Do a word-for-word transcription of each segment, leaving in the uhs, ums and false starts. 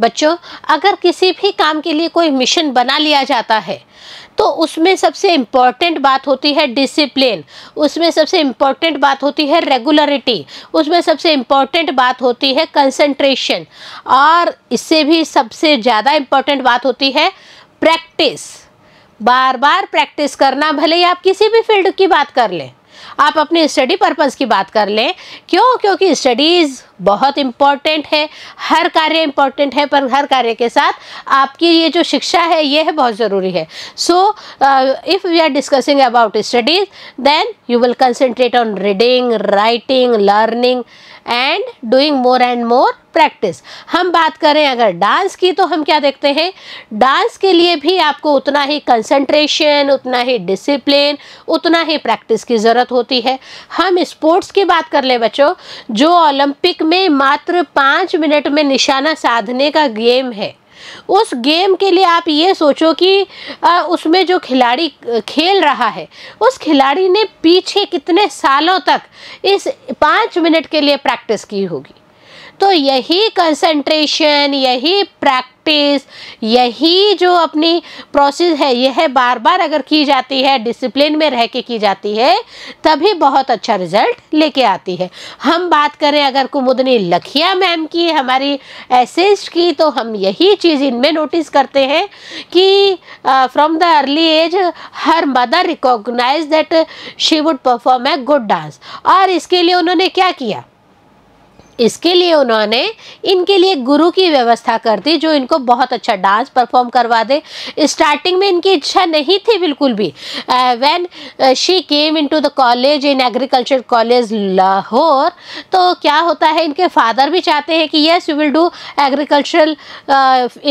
बच्चों, अगर किसी भी काम के लिए कोई मिशन बना लिया जाता है तो उसमें सबसे इम्पॉर्टेंट बात होती है डिसिप्लिन, उसमें सबसे इम्पॉर्टेंट बात होती है रेगुलरिटी, उसमें सबसे इम्पॉर्टेंट बात होती है कंसंट्रेशन, और इससे भी सबसे ज़्यादा इम्पॉर्टेंट बात होती है प्रैक्टिस। बार बार प्रैक्टिस करना, भले ही आप किसी भी फील्ड की बात कर लें, आप अपने स्टडी पर्पस की बात कर लें। क्यों? क्योंकि स्टडीज़ बहुत इम्पॉर्टेंट है, हर कार्य इम्पॉर्टेंट है, पर हर कार्य के साथ आपकी ये जो शिक्षा है ये है बहुत ज़रूरी है। So if we are discussing about studies then you will concentrate on reading, writing, learning and doing more and more practice. हम बात करें अगर डांस की तो हम क्या देखते हैं, डांस के लिए भी आपको उतना ही कंसंट्रेशन, उतना ही डिसिप्लिन, उतना ही प्रैक्टिस की ज़रूरत होती है। हम स्पोर्ट्स की बात कर ले बच्चों, जो ओलंपिक में मात्र पाँच मिनट में निशाना साधने का गेम है, उस गेम के लिए आप ये सोचो कि आ, उसमें जो खिलाड़ी खेल रहा है उस खिलाड़ी ने पीछे कितने सालों तक इस पाँच मिनट के लिए प्रैक्टिस की होगी। तो यही कंसंट्रेशन, यही प्रैक्टिस, यही जो अपनी प्रोसेस है यह बार बार अगर की जाती है, डिसिप्लिन में रह के की जाती है, तभी बहुत अच्छा रिजल्ट लेके आती है। हम बात करें अगर कुमुदिनी लखिया मैम की, हमारी एसेस्ट की, तो हम यही चीज़ इनमें नोटिस करते हैं कि from the early age her mother recognise that she would perform a good dance. और इसके लिए उन्होंने क्या किया, इसके लिए उन्होंने इनके लिए गुरु की व्यवस्था कर दी जो इनको बहुत अच्छा डांस परफॉर्म करवा दे। स्टार्टिंग में इनकी इच्छा नहीं थी बिल्कुल भी। When she came into the college in agriculture college Lahore, तो क्या होता है, इनके फादर भी चाहते हैं कि yes you will do agricultural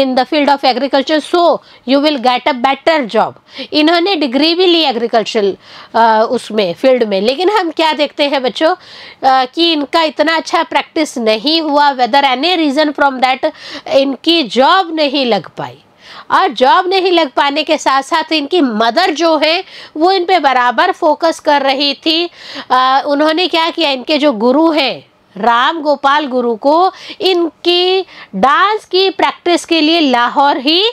in the field of agriculture, so you will get a better job. इन्होंने डिग्री भी ली एग्रीकल्चरल uh, उसमें फील्ड में, लेकिन हम क्या देखते हैं बच्चों uh, कि इनका इतना अच्छा प्रैक्टिस नहीं हुआ, whether any reason from that इनकी जॉब नहीं लग पाई। और जॉब नहीं लग पाने के साथ साथ इनकी मदर जो है वो इन पे बराबर फोकस कर रही थी। आ, उन्होंने क्या किया, इनके जो गुरु हैं रामगोपाल गुरु को इनकी डांस की प्रैक्टिस के लिए लाहौर ही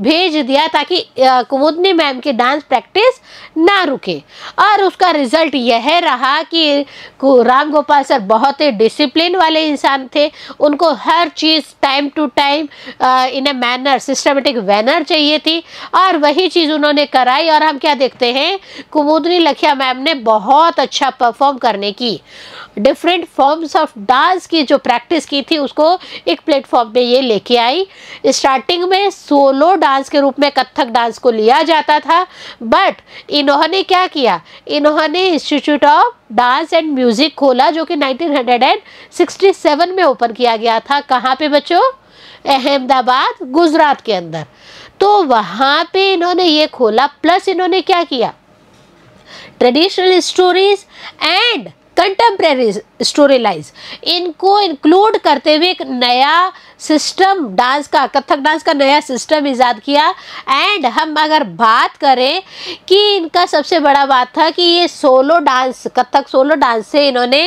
भेज दिया ताकि कुमुदिनी मैम की डांस प्रैक्टिस ना रुके। और उसका रिजल्ट यह रहा कि रामगोपाल सर बहुत ही डिसिप्लिन वाले इंसान थे, उनको हर चीज़ time to time in a manner, systematic manner चाहिए थी, और वही चीज़ उन्होंने कराई। और हम क्या देखते हैं, कुमुदिनी लखिया मैम ने बहुत अच्छा परफॉर्म करने की, डिफरेंट फॉर्म्स ऑफ डांस की जो प्रैक्टिस की थी उसको एक प्लेटफॉर्म पे ये लेके आई। स्टार्टिंग में सोलो डांस के रूप में कथक डांस को लिया जाता था, बट इन्होंने क्या किया, इन्होंने institute of dance and music खोला जो कि नाइनटीन सिक्सटी सेवन में ओपन किया गया था। कहाँ पे बच्चों, अहमदाबाद गुजरात के अंदर। तो वहाँ पे इन्होंने ये खोला, प्लस इन्होंने क्या किया, traditional stories and contemporary story lines इनको इंक्लूड करते हुए एक नया सिस्टम डांस का, कथक डांस का नया सिस्टम ईजाद किया। एंड हम अगर बात करें कि इनका सबसे बड़ा बात था कि ये solo dance, Kathak solo dance से इन्होंने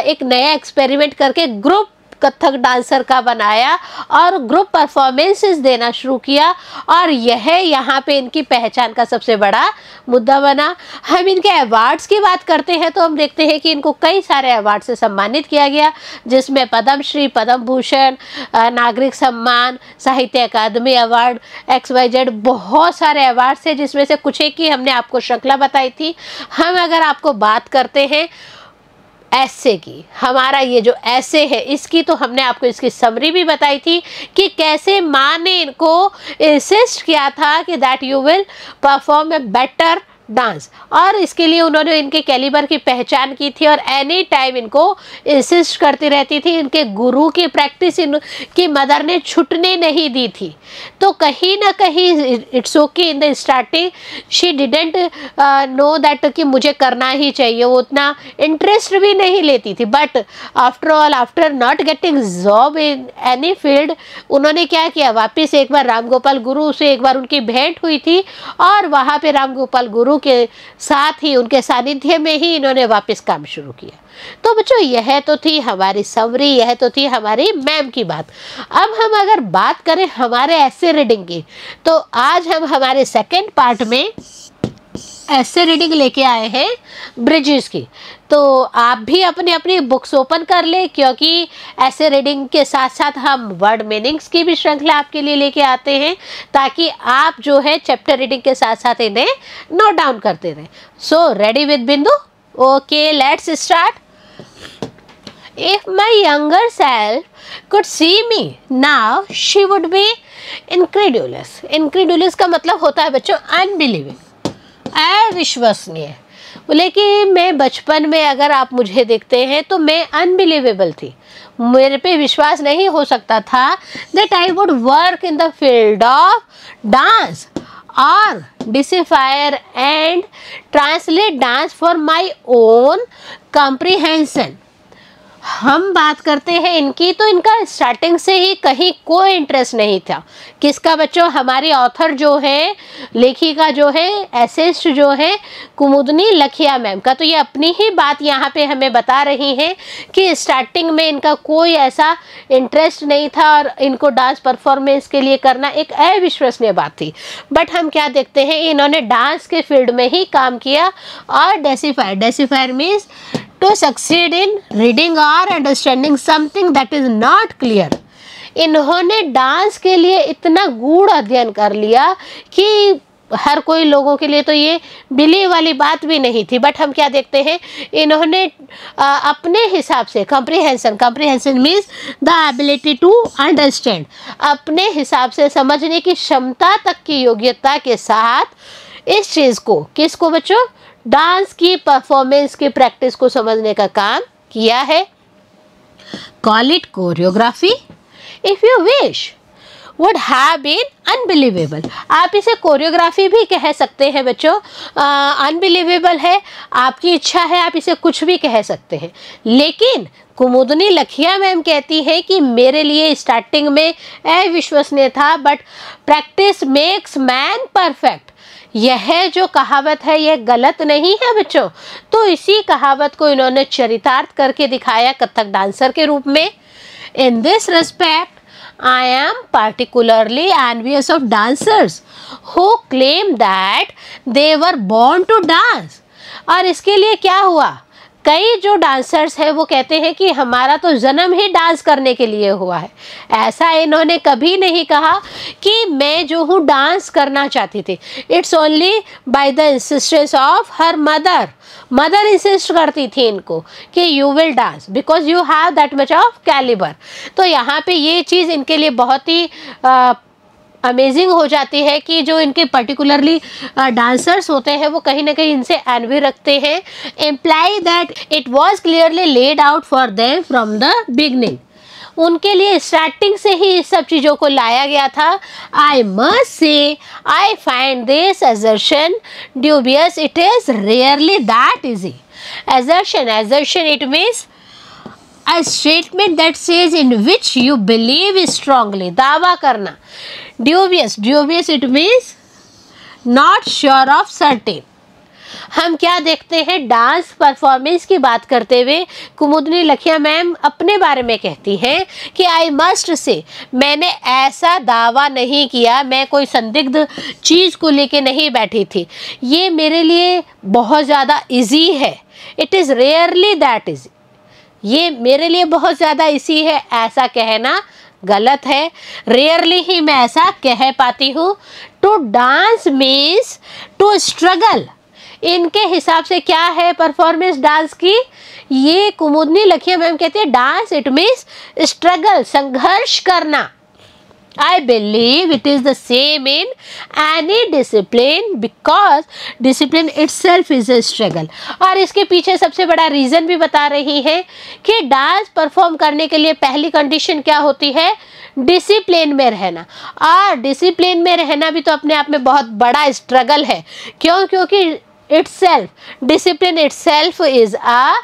एक नया एक्सपेरिमेंट करके ग्रुप कथक डांसर का बनाया और ग्रुप परफॉर्मेंसेस देना शुरू किया, और यह यहाँ पे इनकी पहचान का सबसे बड़ा मुद्दा बना। हम इनके अवार्ड्स की बात करते हैं तो हम देखते हैं कि इनको कई सारे अवार्ड से सम्मानित किया गया, जिसमें पद्म श्री, पद्म भूषण, नागरिक सम्मान, Sahitya Akademi award, X Y Z, बहुत सारे अवार्ड्स हैं, जिसमें से कुछ एक की हमने आपको श्रृंखला बताई थी। हम अगर आपको बात करते हैं ऐसे की, हमारा ये जो ऐसे है इसकी, तो हमने आपको इसकी समरी भी बताई थी कि कैसे माँ ने इनको इंसिस्ट किया था कि that you will perform a better dance, और इसके लिए उन्होंने इनके कैलिबर की पहचान की थी और एनी टाइम इनको इंसिस्ट करती रहती थी। इनके गुरु की प्रैक्टिस इनकी मदर ने छूटने नहीं दी थी। तो कहीं ना कहीं it's okay, in the starting she didn't know that कि मुझे करना ही चाहिए, वो उतना इंटरेस्ट भी नहीं लेती थी, but after all after not getting job in any field उन्होंने क्या किया, वापस एक बार रामगोपाल गुरु से एक बार उनकी भेंट हुई थी और वहाँ पर रामगोपाल गुरु गुरु के साथ ही, उनके सानिध्य में ही इन्होंने वापस काम शुरू किया। तो बच्चों यह तो थी हमारी समरी, यह तो थी हमारी मैम की बात। अब हम अगर बात करें हमारे ऐसे रीडिंग की, तो आज हम हमारे सेकेंड पार्ट में ऐसे रीडिंग लेके आए हैं ब्रिजेस की। तो आप भी अपने अपनी बुक्स ओपन कर ले, क्योंकि ऐसे रीडिंग के साथ साथ हम वर्ड मीनिंग्स की भी श्रृंखला आपके लिए लेके आते हैं, ताकि आप जो है चैप्टर रीडिंग के साथ साथ इन्हें नोट डाउन करते रहें। So ready with Bindu? Okay, let's start. If my younger self could see me now, she would be incredulous. Incredulous का मतलब होता है बच्चों unbelieving, अविश्वसनीय। बोले कि मैं बचपन में अगर आप मुझे देखते हैं तो मैं अनबिलीवेबल थी, मेरे पे विश्वास नहीं हो सकता था। That I would work in the field of dance or decipher and translate dance for my own comprehension. हम बात करते हैं इनकी, तो इनका स्टार्टिंग से ही कहीं कोई इंटरेस्ट नहीं था। किसका बच्चों? हमारे ऑथर जो है, लेखिका जो है, एसेस्ट जो है, कुमुदिनी लखिया मैम का। तो ये अपनी ही बात यहाँ पे हमें बता रही हैं कि स्टार्टिंग में इनका कोई ऐसा इंटरेस्ट नहीं था और इनको डांस परफॉर्मेंस के लिए करना एक अविश्वसनीय बात थी। बट हम क्या देखते हैं, इन्होंने डांस के फील्ड में ही काम किया और decipher, decipher means to succeed in reading or understanding something that is not clear. इन्होंने डांस के लिए इतना गूढ़ अध्ययन कर लिया कि हर कोई लोगों के लिए तो ये बिलीव वाली बात भी नहीं थी। बट हम क्या देखते हैं, इन्होंने आ, अपने हिसाब से comprehension, comprehension means the ability to understand, अपने हिसाब से समझने की क्षमता तक की योग्यता के साथ इस चीज़ को, किसको बच्चों, डांस की परफॉर्मेंस की प्रैक्टिस को समझने का काम किया है। Call it choreography if you wish would have been unbelievable. आप इसे कोरियोग्राफी भी कह सकते हैं बच्चों। अनबिलीवेबल है, आपकी इच्छा है, आप इसे कुछ भी कह सकते हैं। लेकिन कुमुदिनी लखिया मैम कहती है कि मेरे लिए स्टार्टिंग में अविश्वसनीय था, but practice makes man perfect. यह जो कहावत है यह गलत नहीं है बच्चों। तो इसी कहावत को इन्होंने चरितार्थ करके दिखाया कथक डांसर के रूप में। In this respect I am particularly envious of dancers who claim that they were born to dance. और इसके लिए क्या हुआ, कई जो डांसर्स हैं वो कहते हैं कि हमारा तो जन्म ही डांस करने के लिए हुआ है। ऐसा इन्होंने कभी नहीं कहा कि मैं जो हूँ डांस करना चाहती थी। It's only by the insistence of her mother, mother insist करती थी इनको कि you will dance because you have that much of calibre. तो यहाँ पे ये चीज़ इनके लिए बहुत ही आ, अमेजिंग हो जाती है कि जो इनके पर्टिकुलरली डांसर्स होते हैं वो कहीं ना कहीं इनसे एनवी रखते हैं। Imply that it was clearly laid out for them from the beginning. उनके लिए स्टार्टिंग से ही इस सब चीज़ों को लाया गया था। I must say I find this assertion dubious, it is rarely that easy. Assertion, assertion it means A statement that says in which you believe strongly, दावा करना। Dubious, dubious it means not sure of certain। हम क्या देखते हैं, dance performance की बात करते हुए कुमुदिनी लखिया मैम अपने बारे में कहती हैं कि आई मस्ट से, मैंने ऐसा दावा नहीं किया, मैं कोई संदिग्ध चीज़ को लेके नहीं बैठी थी। ये मेरे लिए बहुत ज़्यादा इजी है। It is rarely that easy, ये मेरे लिए बहुत ज़्यादा इसी है, ऐसा कहना गलत है। रेयरली ही मैं ऐसा कह पाती हूँ। To dance means to struggle. इनके हिसाब से क्या है परफॉर्मेंस डांस की, ये कुमुदिनी लखिया मैम कहती है डांस इट मीन्स स्ट्रगल, संघर्ष करना। I believe it is the same in any discipline because discipline itself is a struggle। और इसके पीछे सबसे बड़ा रीज़न भी बता रही है कि डांस परफॉर्म करने के लिए पहली कंडीशन क्या होती है, डिसिप्लिन में रहना। और डिसिप्लिन में रहना भी तो अपने आप में बहुत बड़ा स्ट्रगल है। क्यों? क्योंकि itself, discipline itself is a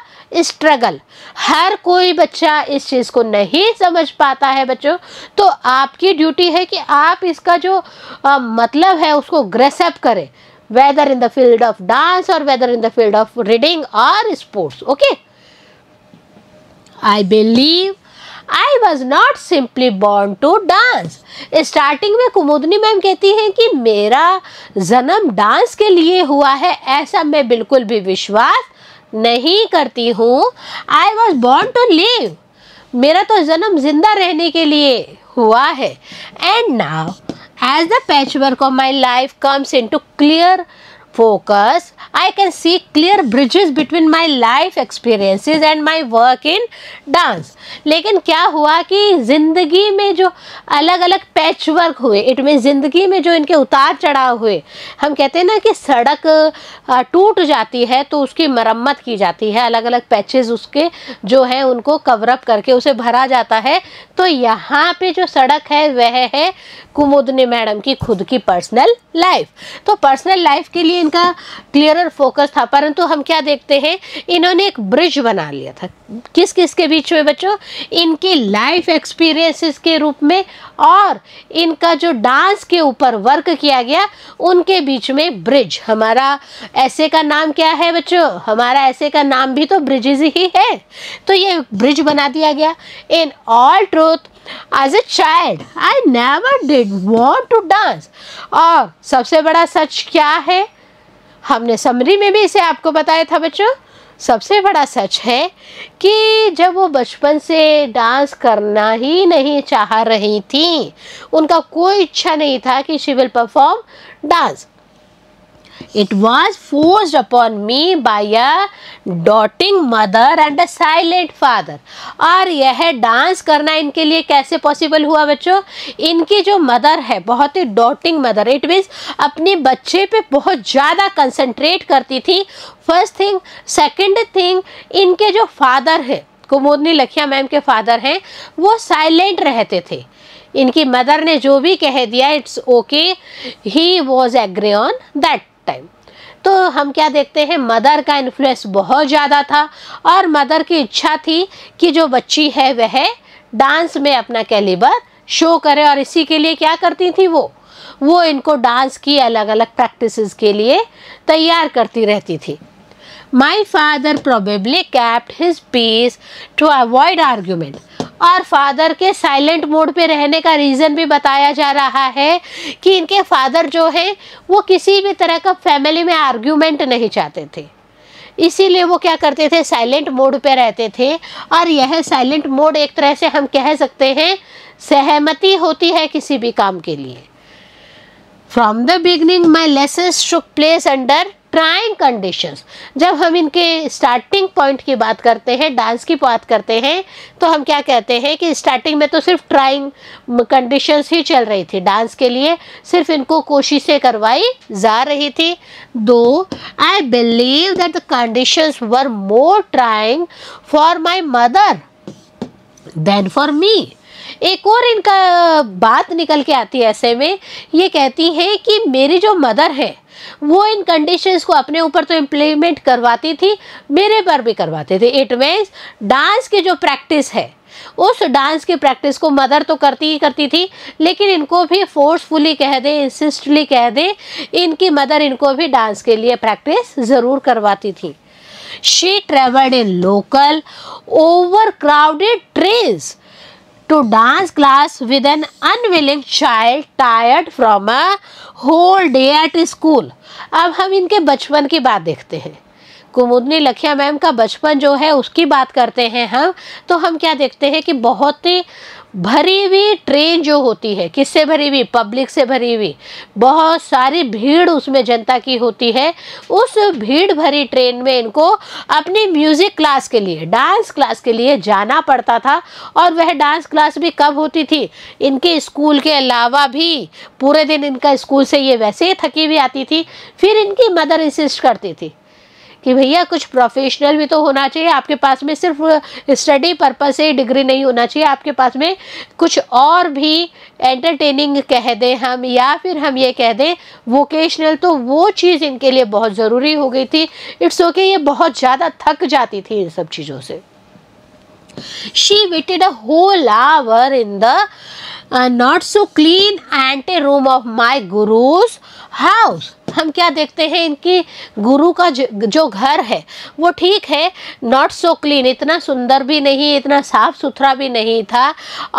struggle. हर कोई बच्चा इस चीज़ को नहीं समझ पाता है बच्चों। तो आपकी ड्यूटी है कि आप इसका जो आ, मतलब है उसको ग्रेसअप करें। whether in the field of dance or whether in the field of reading or sports. Okay. I believe I was not simply born to dance. Starting में कुमुदिनी मैम कहती हैं कि मेरा जन्म डांस के लिए हुआ है, ऐसा मैं बिल्कुल भी विश्वास नहीं करती हूँ. I was born to live, मेरा तो जन्म जिंदा रहने के लिए हुआ है. And now as the patch work of my life comes into clear focus, I can see clear bridges between my life experiences and my work in dance. लेकिन क्या हुआ कि ज़िंदगी में जो अलग अलग पैच वर्क हुए, इट मीन ज़िंदगी में जो इनके उतार चढ़ाव हुए, हम कहते हैं ना कि सड़क टूट जाती है तो उसकी मरम्मत की जाती है, अलग अलग पैचेस उसके जो हैं उनको कवरअप करके उसे भरा जाता है. तो यहाँ पे जो सड़क है वह है कुमुदिनी मैडम की खुद की पर्सनल लाइफ. तो पर्सनल लाइफ के लिए इनका क्लियरर फोकस था, परंतु हम क्या देखते हैं, इन्होंने एक ब्रिज बना लिया था. किस किस के बीच में बच्चों? इनकी लाइफ एक्सपीरियंसेस के रूप में और इनका जो डांस के ऊपर वर्क किया गया उनके बीच में ब्रिज. हमारा ऐसे का नाम क्या है बच्चों? हमारा ऐसे का नाम भी तो ब्रिजेज ही है. तो ये ब्रिज बना दिया गया. In all truth As a child, I never did want to dance. और सबसे बड़ा सच क्या है, हमने समरी में भी इसे आपको बताया था बच्चों, सबसे बड़ा सच है कि जब वो बचपन से डांस करना ही नहीं चाह रही थी, उनका कोई इच्छा नहीं था कि she will perform dance. It was forced upon me by a doting mother and a silent father. और यह डांस करना इनके लिए कैसे पॉसिबल हुआ बच्चों? इनकी जो मदर है बहुत ही डॉटिंग मदर, इट मीन्स अपने बच्चे पे बहुत ज़्यादा कंसंट्रेट करती थी. First thing. सेकेंड थिंग, इनके जो फादर हैं, कुमुदिनी लखिया मैम के फादर हैं, वो साइलेंट रहते थे. इनकी मदर ने जो भी कह दिया, it's okay, he was agree on that time. तो हम क्या देखते हैं, मदर का इन्फ्लुएंस बहुत ज़्यादा था और मदर की इच्छा थी कि जो बच्ची है वह डांस में अपना कैलिबर शो करे, और इसी के लिए क्या करती थी वो वो इनको डांस की अलग अलग प्रैक्टिसेस के लिए तैयार करती रहती थी. My father probably kept his peace to avoid argument. और फादर के साइलेंट मोड पे रहने का रीज़न भी बताया जा रहा है कि इनके फादर जो है वो किसी भी तरह का फैमिली में आर्ग्यूमेंट नहीं चाहते थे, इसीलिए वो क्या करते थे, साइलेंट मोड पे रहते थे. और यह साइलेंट मोड एक तरह से हम कह सकते हैं सहमति होती है किसी भी काम के लिए. From the beginning my lessons took place under trying conditions. जब हम इनके स्टार्टिंग पॉइंट की बात करते हैं, डांस की बात करते हैं, तो हम क्या कहते हैं कि स्टार्टिंग में तो सिर्फ ट्राइंग कंडीशंस ही चल रही थी डांस के लिए, सिर्फ इनको कोशिशें करवाई जा रही थी. Though I believe that the conditions were more trying for my mother than for me. एक और इनका बात निकल के आती है ऐसे में, ये कहती है कि मेरी जो मदर है वो इन कंडीशंस को अपने ऊपर तो इम्प्लीमेंट करवाती थी, मेरे पर भी करवाते थे. इट मीन्स डांस की जो प्रैक्टिस है, उस डांस की प्रैक्टिस को मदर तो करती ही करती थी, लेकिन इनको भी फोर्सफुली कह दे, इंसिस्टली कह दे, इनकी मदर इनको भी डांस के लिए प्रैक्टिस ज़रूर करवाती थी. She travelled in local overcrowded trains to dance class with an unwilling child tired from a whole day at school. अब हम इनके बचपन की बात देखते हैं, कुमुदिनी लखिया मैम का बचपन जो है उसकी बात करते हैं हम, तो हम क्या देखते हैं कि बहुत ही भरी हुई ट्रेन जो होती है, किससे भरी हुई, पब्लिक से भरी हुई, बहुत सारी भीड़ उसमें जनता की होती है. उस भीड़ भरी ट्रेन में इनको अपनी म्यूज़िक क्लास के लिए, डांस क्लास के लिए जाना पड़ता था. और वह डांस क्लास भी कब होती थी, इनके स्कूल के अलावा भी. पूरे दिन इनका स्कूल से ये वैसे ही थकी भी आती थी, फिर इनकी मदर इंसिस्ट करती थी कि भैया कुछ प्रोफेशनल भी तो होना चाहिए, आपके पास में सिर्फ स्टडी पर्पस से डिग्री नहीं होना चाहिए, आपके पास में कुछ और भी एंटरटेनिंग कह दें हम, या फिर हम ये कह दें वोकेशनल, तो वो चीज़ इनके लिए बहुत ज़रूरी हो गई थी. इट्स ओके, ये बहुत ज़्यादा थक जाती थी इन सब चीज़ों से. She waited a whole hour in the not so clean anteroom of my gurus house. हम क्या देखते हैं, इनकी गुरु का जो घर है वो ठीक है नॉट सो क्लीन, इतना सुंदर भी नहीं, इतना साफ सुथरा भी नहीं था।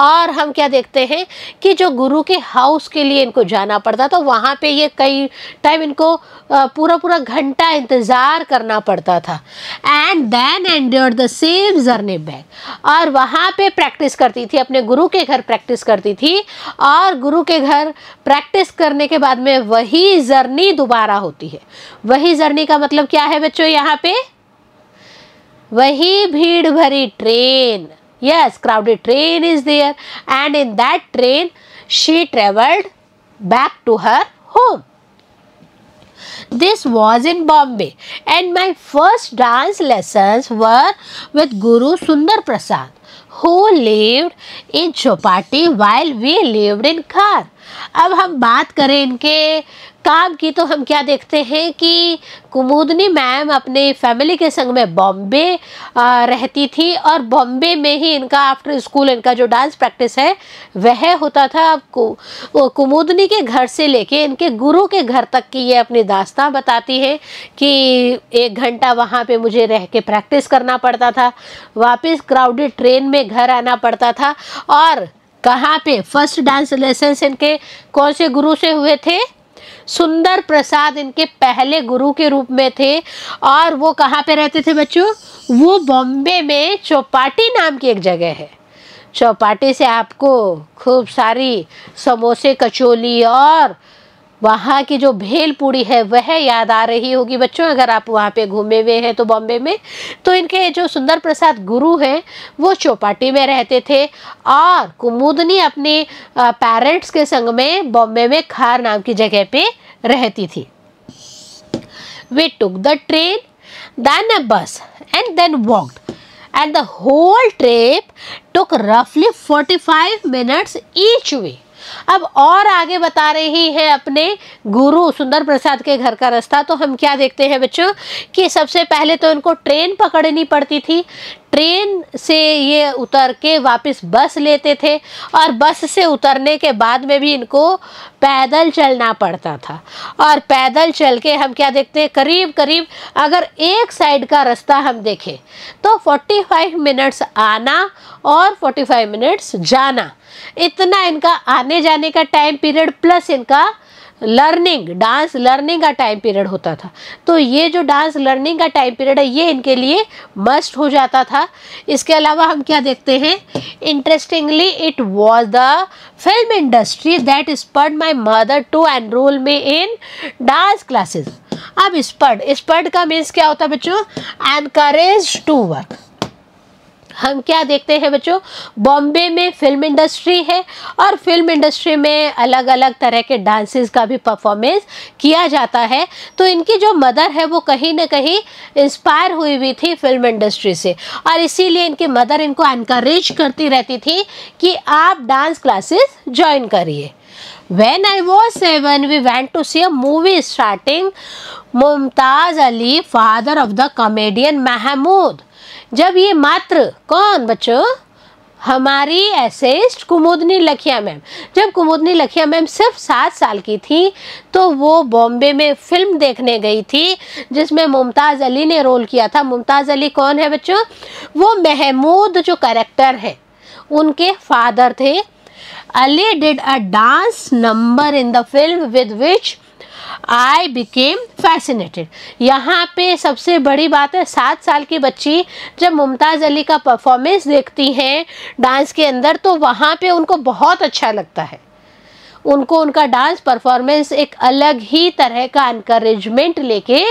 और हम क्या देखते हैं कि जो गुरु के हाउस के लिए इनको जाना पड़ता तो वहाँ पे ये कई टाइम इनको पूरा पूरा घंटा इंतज़ार करना पड़ता था। And then endure the same journey back, और वहाँ पे प्रैक्टिस करती थी, अपने गुरु के घर प्रैक्टिस करती थी, और गुरु के घर प्रैक्टिस करने के बाद में वही जर्नी दोबारा होती है। वही जर्नी का मतलब क्या है बच्चों, यहाँ पे वही भीड़ भरी train, yes crowded train is there, and in that train she travelled back to her home. This was in Bombay and my first dance lessons were with Guru Sundar Prasad, who lived in Chopati while we lived in Khar. अब हम बात करें इनके काम की तो हम क्या देखते हैं कि कुमुदिनी मैम अपने फैमिली के संग में बॉम्बे रहती थी, और बॉम्बे में ही इनका आफ्टर स्कूल इनका जो डांस प्रैक्टिस है वह होता था। आपको कुमुदिनी के घर से लेके इनके गुरु के घर तक की ये अपनी दास्तां बताती है कि एक घंटा वहाँ पे मुझे रह के प्रैक्टिस करना पड़ता था, वापस क्राउडेड ट्रेन में घर आना पड़ता था। और कहाँ पे फर्स्ट डांस लेसन्स इनके कौन से गुरु से हुए थे, सुंदर प्रसाद इनके पहले गुरु के रूप में थे, और वो कहाँ पे रहते थे बच्चों, वो बॉम्बे में चौपाटी नाम की एक जगह है। चौपाटी से आपको खूब सारी समोसे कचौली और वहाँ की जो भेल पूड़ी है वह याद आ रही होगी बच्चों, अगर आप वहाँ पे घूमे हुए हैं तो बॉम्बे में। तो इनके जो सुंदर प्रसाद गुरु हैं वो चौपाटी में रहते थे, और कुमुदिनी अपने पेरेंट्स के संग में बॉम्बे में खार नाम की जगह पे रहती थी। We took the train then a bus and then walked and the whole trip took रफली forty five minutes each way. अब और आगे बता रही है अपने गुरु सुंदर प्रसाद के घर का रास्ता, तो हम क्या देखते हैं बच्चों कि सबसे पहले तो इनको ट्रेन पकड़नी पड़ती थी, ट्रेन से ये उतर के वापस बस लेते थे, और बस से उतरने के बाद में भी इनको पैदल चलना पड़ता था। और पैदल चल के हम क्या देखते हैं, करीब करीब अगर एक साइड का रास्ता हम देखें तो पैंतालीस मिनट्स आना और पैंतालीस मिनट्स जाना, इतना इनका आने जाने का टाइम पीरियड प्लस इनका लर्निंग डांस लर्निंग का टाइम पीरियड होता था। तो ये जो डांस लर्निंग का टाइम पीरियड है ये इनके लिए मस्ट हो जाता था। इसके अलावा हम क्या देखते हैं, interestingly it was the film industry that spurred my mother to enrol me in dance classes. अब स्पर्ड स्पर्ड का मीन्स क्या होता है बच्चों, एनकरेज टू वर्क। हम क्या देखते हैं बच्चों, बॉम्बे में फिल्म इंडस्ट्री है, और फिल्म इंडस्ट्री में अलग अलग तरह के डांसेस का भी परफॉर्मेंस किया जाता है। तो इनकी जो मदर है वो कहीं ना कहीं इंस्पायर हुई हुई थी फिल्म इंडस्ट्री से, और इसीलिए इनकी मदर इनको एनकरेज करती रहती थी कि आप डांस क्लासेस ज्वाइन करिए। When I was seven, we went to see a movie starring Mumtaz Ali, father of the comedian Mehmood. जब ये मात्र कौन बच्चों, हमारी एसेस्ट कुमुदिनी लखिया मैम, जब कुमुदिनी लखिया मैम सिर्फ सात साल की थी तो वो बॉम्बे में फिल्म देखने गई थी जिसमें मुमताज़ अली ने रोल किया था। मुमताज़ अली कौन है बच्चों, वो महमूद जो कैरेक्टर है उनके फादर थे। Ali did a dance number in the film with which I became fascinated. यहाँ पे सबसे बड़ी बात है, सात साल की बच्ची जब मुमताज़ अली का परफॉर्मेंस देखती है डांस के अंदर तो वहाँ पे उनको बहुत अच्छा लगता है, उनको उनका डांस परफॉर्मेंस एक अलग ही तरह का एनकरेजमेंट लेके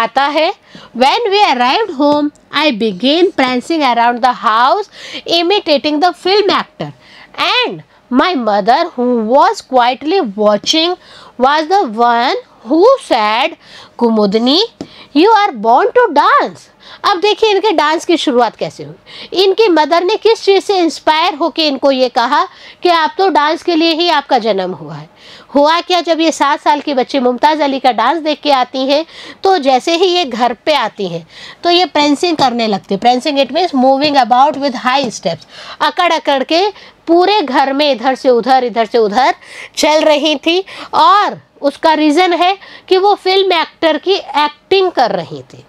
आता है। When we arrived home, I began prancing around the house, imitating the film actor, and my mother, who was quietly watching, was the one who said, "Kumudini, you are born to dance." अब देखिए इनके dance की शुरुआत कैसे हुई, इनकी mother ने किस चीज़ से इंस्पायर होकर इनको ये कहा कि आप तो डांस के लिए ही आपका जन्म हुआ है। हुआ क्या, जब ये सात साल की बच्ची मुमताज़ अली का डांस देख के आती हैं तो जैसे ही ये घर पे आती हैं तो ये प्रैंसिंग करने लगती है। Prancing it means moving about with high steps, अकड़ अकड़ के पूरे घर में इधर से उधर इधर से उधर चल रही थी, और उसका रीज़न है कि वो फिल्म एक्टर की एक्टिंग कर रही थी,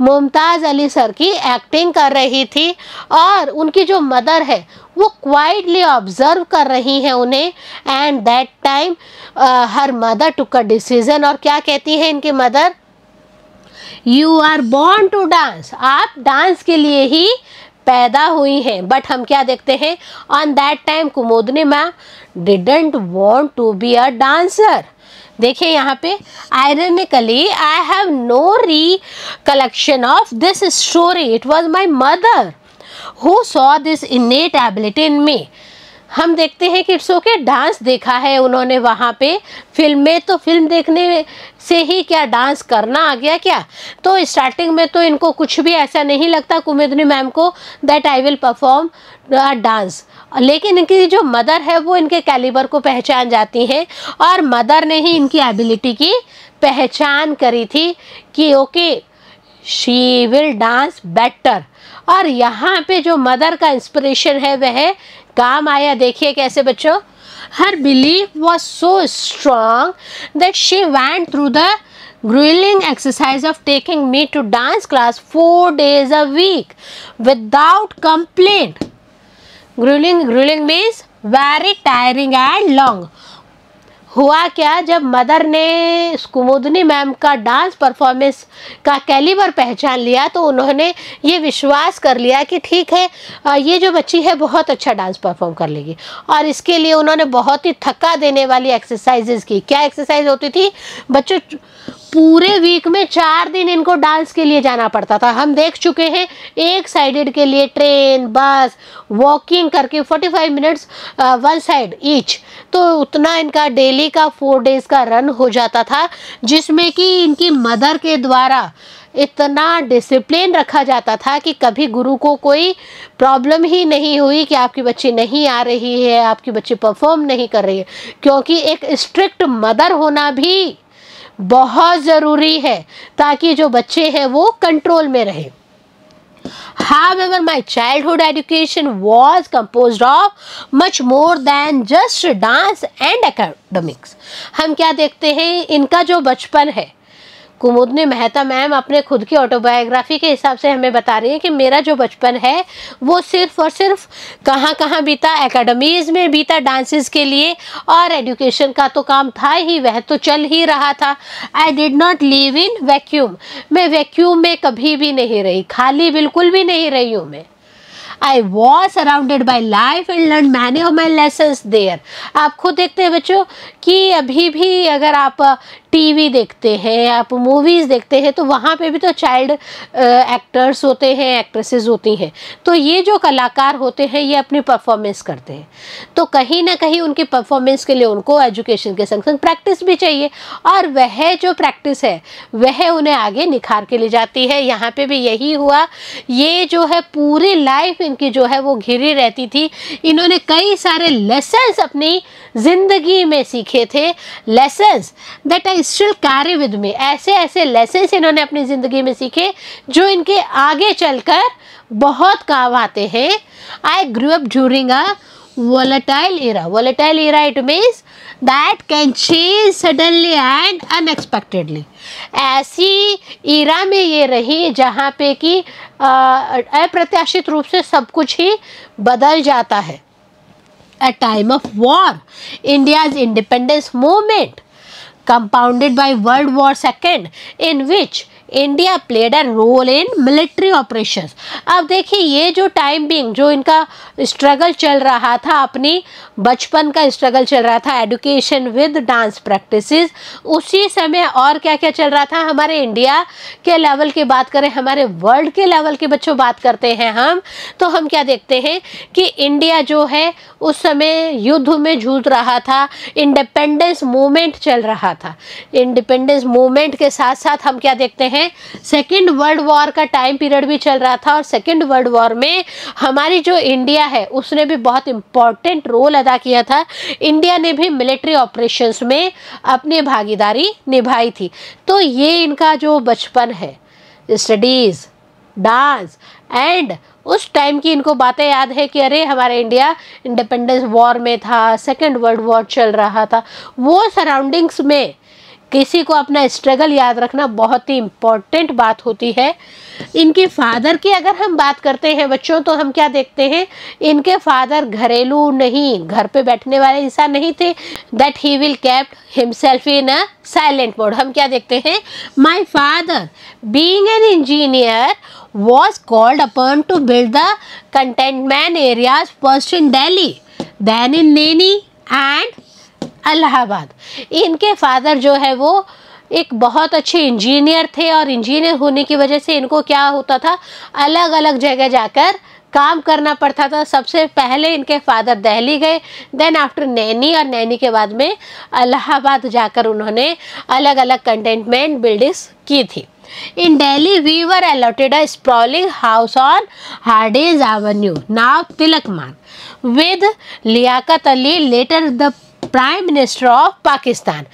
मुमताज़ अली सर की एक्टिंग कर रही थी, और उनकी जो मदर है वो क्वाइटली ऑब्जर्व कर रही हैं उन्हें. And that time her mother took a decision, और क्या कहती हैं इनकी mother, you are born to dance, आप डांस के लिए ही पैदा हुई हैं. बट हम क्या देखते हैं, on that time Kumudini ma'am didn't want to be a dancer. देखिए यहाँ पे ironically I have no recollection of this story, it was my mother who saw this innate ability in me. हम देखते हैं कि इट्स ओके, डांस देखा है उन्होंने वहाँ पे फिल्म में, तो फिल्म देखने से ही क्या डांस करना आ गया क्या. तो स्टार्टिंग में तो इनको कुछ भी ऐसा नहीं लगता कुमुदिनी मैम को that I will perform dance, लेकिन इनकी जो मदर है वो इनके कैलिबर को पहचान जाती हैं, और मदर ने ही इनकी एबिलिटी की पहचान करी थी कि okay she will dance better. और यहाँ पे जो मदर का इंस्पिरेशन है वह काम आया. देखिए कैसे बच्चों, her belief was so strong that she went through the grueling exercise of taking me to dance class four days a week without complaint. grueling grueling means very tiring and long. हुआ क्या, जब mother ने Kumudini ma'am का dance performance का calibre पहचान लिया तो उन्होंने ये विश्वास कर लिया कि ठीक है ये जो बच्ची है बहुत अच्छा डांस परफॉर्म कर लेगी, और इसके लिए उन्होंने बहुत ही थका देने वाली एक्सरसाइजेज की. क्या एक्सरसाइज होती थी बच्चों, पूरे वीक में चार दिन इनको डांस के लिए जाना पड़ता था. हम देख चुके हैं एक साइडेड के लिए ट्रेन, बस, वॉकिंग करके पैंतालीस मिनट्स वन साइड ईच, तो उतना इनका डेली का फोर डेज का रन हो जाता था, जिसमें कि इनकी मदर के द्वारा इतना डिसिप्लिन रखा जाता था कि कभी गुरु को कोई प्रॉब्लम ही नहीं हुई कि आपकी बच्ची नहीं आ रही है, आपकी बच्ची परफॉर्म नहीं कर रही है, क्योंकि एक स्ट्रिक्ट मदर होना भी बहुत ज़रूरी है ताकि जो बच्चे हैं वो कंट्रोल में रहें. However, my childhood education was composed of much more than just dance and academics. हम क्या देखते हैं, इनका जो बचपन है, कुमुदिनी मेहता मैम अपने खुद की ऑटोबायोग्राफी के हिसाब से हमें बता रही है कि मेरा जो बचपन है वो सिर्फ और सिर्फ कहाँ कहाँ बीता, एकेडमीज़ में बीता डांसेस के लिए, और एजुकेशन का तो काम था ही, वह तो चल ही रहा था. I did not live in vacuum, मैं वैक्यूम में कभी भी नहीं रही, खाली बिल्कुल भी नहीं रही हूँ मैं. I was surrounded by life and learned many of my lessons there. आप खुद देखते हैं बच्चों कि अभी भी अगर आप टीवी देखते हैं, आप मूवीज़ देखते हैं, तो वहाँ पे भी तो चाइल्ड एक्टर्स होते हैं, एक्ट्रेसेस होती हैं, तो ये जो कलाकार होते हैं ये अपनी परफॉर्मेंस करते हैं, तो कहीं ना कहीं उनकी परफॉर्मेंस के लिए उनको एजुकेशन के संग संग प्रैक्टिस भी चाहिए, और वह जो प्रैक्टिस है वह उन्हें आगे निखार के ले जाती है. यहाँ पर भी यही हुआ, ये जो है पूरी लाइफ इनकी जो है वो घिरी रहती थी. इन्होंने कई सारे लेसन्स अपनी ज़िंदगी में सीखे थे, lessons that I still carry with me, ऐसे ऐसे लेसन्स इन्होंने अपनी ज़िंदगी में सीखे जो इनके आगे चलकर बहुत काम आते हैं. I grew up during a volatile era. volatile era it means that can change suddenly and unexpectedly. ऐसी era में ये रही जहाँ पे कि अप्रत्याशित रूप से सब कुछ ही बदल जाता है. A time of war, India's independence movement compounded by World War Second, in which India played a role in military operations. अब देखिए ये जो टाइम बीइंग जो इनका स्ट्रगल चल रहा था, अपनी बचपन का स्ट्रगल चल रहा था एजुकेशन विद डांस प्रैक्टिसेस, उसी समय और क्या क्या चल रहा था हमारे इंडिया के लेवल की बात करें, हमारे वर्ल्ड के लेवल के बच्चों बात करते हैं हम, तो हम क्या देखते हैं कि इंडिया जो है उस समय युद्ध में जूझ रहा था, इंडिपेंडेंस मूवमेंट चल रहा था. इंडिपेंडेंस मूवमेंट के साथ साथ हम क्या देखते हैं, सेकेंड वर्ल्ड वॉर का टाइम पीरियड भी चल रहा था, और सेकेंड वर्ल्ड वॉर में हमारी जो इंडिया है उसने भी बहुत इंपॉर्टेंट रोल अदा किया था. इंडिया ने भी मिलिट्री ऑपरेशंस में अपनी भागीदारी निभाई थी. तो ये इनका जो बचपन है, स्टडीज, डांस, एंड उस टाइम की इनको बातें याद है कि अरे हमारा इंडिया इंडिपेंडेंस वॉर में था, सेकेंड वर्ल्ड वॉर चल रहा था, वो सराउंडिंग्स में किसी को अपना स्ट्रगल याद रखना बहुत ही इम्पॉर्टेंट बात होती है। इनके फादर की अगर हम बात करते हैं बच्चों, तो हम क्या देखते हैं, इनके फादर घरेलू नहीं, घर पे बैठने वाले इंसान नहीं थे। That he will kept himself in a silent mode. हम क्या देखते हैं, my father being an engineer was called upon to build the containment areas, first in Delhi, then in Naini and Allahabad. इनके फादर जो है वो एक बहुत अच्छे इंजीनियर थे और इंजीनियर होने की वजह से इनको क्या होता था, अलग अलग जगह जाकर काम करना पड़ता था। सबसे पहले इनके फादर दिल्ली गए, देन आफ्टर नैनी, और नैनी के बाद में अलाहाबाद जाकर उन्होंने अलग अलग कंटेनमेंट बिल्डिंग्स की थी। In Delhi, we were allotted a sprawling house on Harding Avenue, now Tilak Marg, with Liaquat Ali, later the Prime Minister of Pakistan,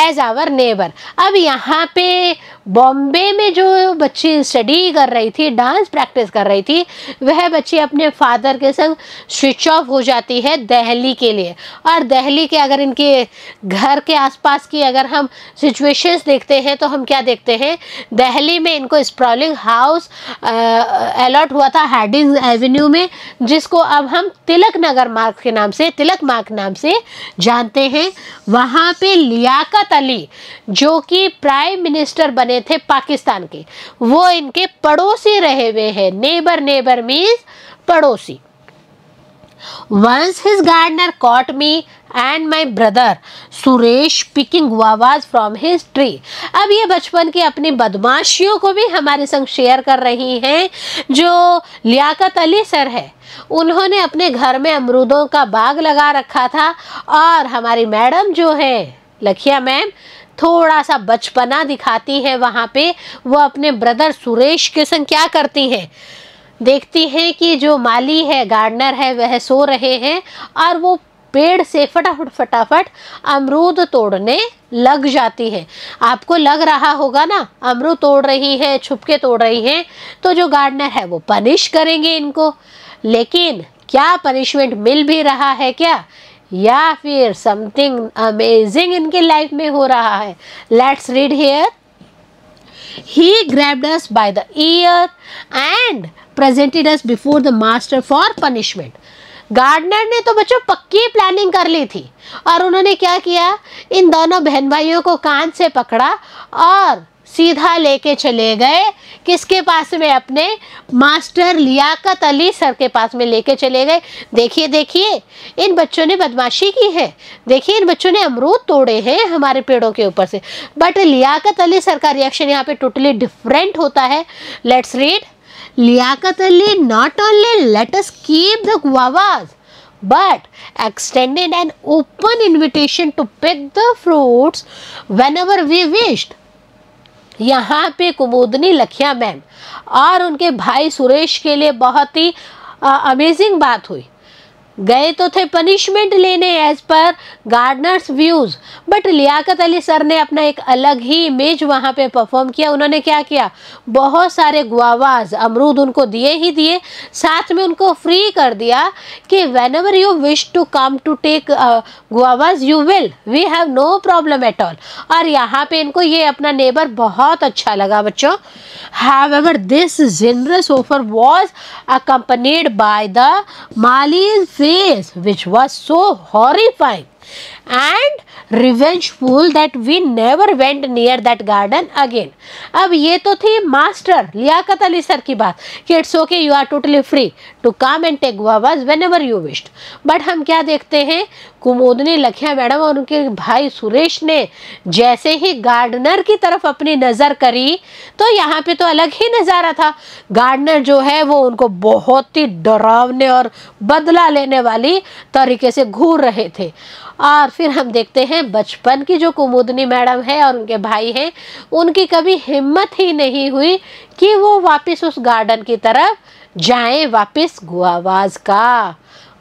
as our neighbor. अब यहाँ पे बॉम्बे में जो बच्ची स्टडी कर रही थी, डांस प्रैक्टिस कर रही थी, वह बच्ची अपने फादर के संग स्विच ऑफ हो जाती है दिल्ली के लिए। और दिल्ली के अगर इनके घर के आसपास की अगर हम सिचुएशंस देखते हैं तो हम क्या देखते हैं, दिल्ली में इनको स्प्रॉलिंग हाउस अलॉट हुआ था हार्डिंग एवेन्यू में, जिसको अब हम तिलक नगर मार्ग के नाम से, तिलक मार्ग नाम से जानते हैं। वहाँ पे लियाकत अली जो कि प्राइम मिनिस्टर बने थे पाकिस्तान के, वो इनके पड़ोसी रहे हुए हैं, नेबर, नेबर मींस पड़ोसी। Once his gardener caught me and my brother Suresh picking guavas from his tree. अब ये बचपन की अपनी बदमाशियों को भी हमारे संग शेयर कर रही हैं। जो लियाकत अली सर है, उन्होंने अपने घर में अमरूदों का बाग लगा रखा था और हमारी मैडम जो है लखिया मैम, थोड़ा सा बचपना दिखाती है वहाँ पे। वो अपने ब्रदर सुरेश के संग क्या करती हैं, देखती हैं कि जो माली है, गार्डनर है, वह सो रहे हैं और वो पेड़ से फटाफट फटाफट अमरूद तोड़ने लग जाती है। आपको लग रहा होगा ना, अमरूद तोड़ रही है, छुपके तोड़ रही हैं, तो जो गार्डनर है वो पनिश करेंगे इनको। लेकिन क्या पनिशमेंट मिल भी रहा है क्या, या फिर समथिंग अमेजिंग इनके लाइफ में हो रहा है। Let's read here. He grabbed us by the ear and presented us before the master for punishment. Gardener ने तो बच्चों पक्की प्लानिंग कर ली थी और उन्होंने क्या किया, इन दोनों बहन भाइयों को कान से पकड़ा और सीधा लेके चले गए किसके पास में, अपने मास्टर लियाकत अली सर के पास में लेके चले गए। देखिए देखिए इन बच्चों ने बदमाशी की है, देखिए इन बच्चों ने अमरूद तोड़े हैं हमारे पेड़ों के ऊपर से। बट लियाकत अली सर का रिएक्शन यहाँ पे टोटली डिफरेंट होता है। Let's read. Liaquat Ali not only let us keep the guavas but extended an open invitation to pick the fruits whenever we wished. यहाँ पे कुमुदिनी लखिया मैम और उनके भाई सुरेश के लिए बहुत ही अमेजिंग बात हुई। गए तो थे पनिशमेंट लेने as per gardener's views, but Liaquat Ali sir ने अपना एक अलग ही इमेज वहाँ पे परफॉर्म किया। उन्होंने क्या किया, बहुत सारे गुआवाज, अमरूद उनको दिए ही दिए, साथ में उनको फ्री कर दिया कि whenever you wish to come to take guavas you will, we have no problem at all. और यहाँ पे इनको ये अपना नेबर बहुत अच्छा लगा बच्चों। Have ever this generous offer was accompanied by the मालीज face which was so horrifying and revengeful that we never went near that garden again. अब ये तो थी मास्टर लियाकत अली सर की बात कि it's okay, you are totally free to come and take guavas whenever you wished. But हम क्या देखते हैं, कुमुदिनी लखिया मैडम और उनके भाई सुरेश ने जैसे ही गार्डनर की तरफ अपनी नज़र करी तो यहाँ पे तो अलग ही नज़ारा था। गार्डनर जो है वो उनको बहुत ही डरावने और बदला लेने वाली तरीके से घूर रहे थे। और फिर हम देखते हैं बचपन की जो कुमुदिनी मैडम है और उनके भाई हैं, उनकी कभी हिम्मत ही नहीं हुई कि वो वापस उस गार्डन की तरफ जाएं, वापस गुआवाज का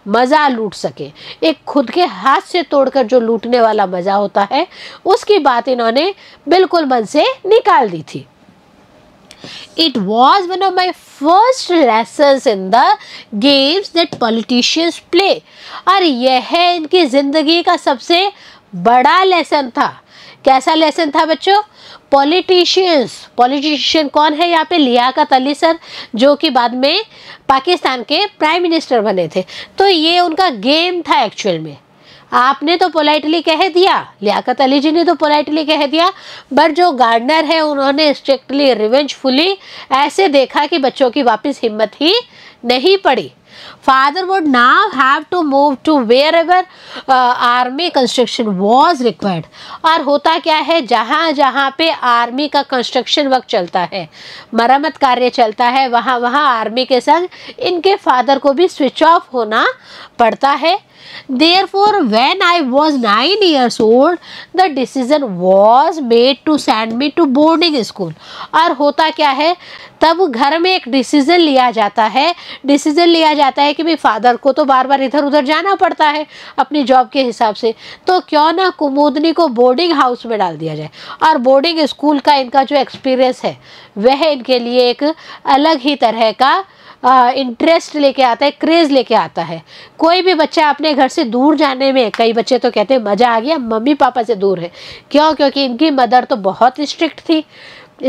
मज़ा लूट सके। एक खुद के हाथ से तोड़कर जो लूटने वाला मज़ा होता है, उसकी बात इन्होंने बिल्कुल मन से निकाल दी थी। It was one of my first lessons in the games that politicians play. और यह इनकी ज़िंदगी का सबसे बड़ा लेसन था. कैसा लेसन था बच्चों? पॉलिटिशियंस. पॉलिटिशियन कौन है यहाँ पे? लियाकत अली सर, जो कि बाद में पाकिस्तान के प्राइम मिनिस्टर बने थे. तो ये उनका गेम था एक्चुअल में. आपने तो पोलाइटली कह दिया, लियाकत अली जी ने तो पोलाइटली कह दिया, बट जो गार्डनर है उन्होंने स्ट्रिक्टली रिवेंजफुली ऐसे देखा कि बच्चों की वापस हिम्मत ही नहीं पड़ी. Father would now have to move to wherever uh, army construction was required. और होता क्या है, जहाँ जहाँ पे आर्मी का कंस्ट्रक्शन वर्क चलता है, मरम्मत कार्य चलता है, वहाँ वहाँ आर्मी के संग इनके फादर को भी स्विच ऑफ होना पड़ता है. Therefore, when I was nine years old, the decision was made to send me to boarding school. और होता क्या है, तब घर में एक डिसीज़न लिया जाता है, डिसीज़न लिया जाता है कि भाई फादर को तो बार बार इधर उधर जाना पड़ता है अपनी जॉब के हिसाब से, तो क्यों ना कुमुदिनी को बोर्डिंग हाउस में डाल दिया जाए. और बोर्डिंग स्कूल का इनका जो एक्सपीरियंस है वह इनके लिए एक अलग ही तरह का इंटरेस्ट uh, लेके आता है, क्रेज़ लेके आता है. कोई भी बच्चा अपने घर से दूर जाने में, कई बच्चे तो कहते हैं मज़ा आ गया, मम्मी पापा से दूर है. क्यों? क्योंकि इनकी मदर तो बहुत स्ट्रिक्ट थी.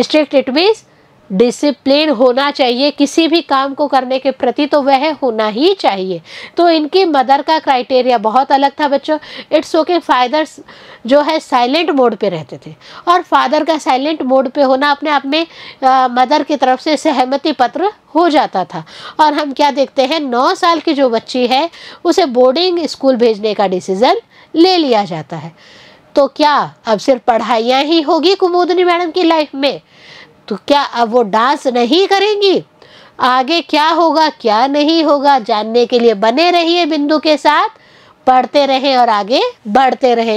स्ट्रिक्ट इट मीन्स डिसिप्लिन होना चाहिए किसी भी काम को करने के प्रति, तो वह होना ही चाहिए. तो इनकी मदर का क्राइटेरिया बहुत अलग था बच्चों. इट्स ओके फादर्स जो है साइलेंट मोड पे रहते थे, और फादर का साइलेंट मोड पे होना अपने आप में आ, मदर की तरफ से सहमति पत्र हो जाता था. और हम क्या देखते हैं, नौ साल की जो बच्ची है उसे बोर्डिंग स्कूल भेजने का डिसीज़न ले लिया जाता है. तो क्या अब सिर्फ पढ़ाइयाँ ही होगी कुमुदिनी मैडम की लाइफ में? तो क्या अब वो डांस नहीं करेंगी? आगे क्या होगा क्या नहीं होगा जानने के लिए बने रहिए बिंदु के साथ, पढ़ते रहें और आगे बढ़ते रहें.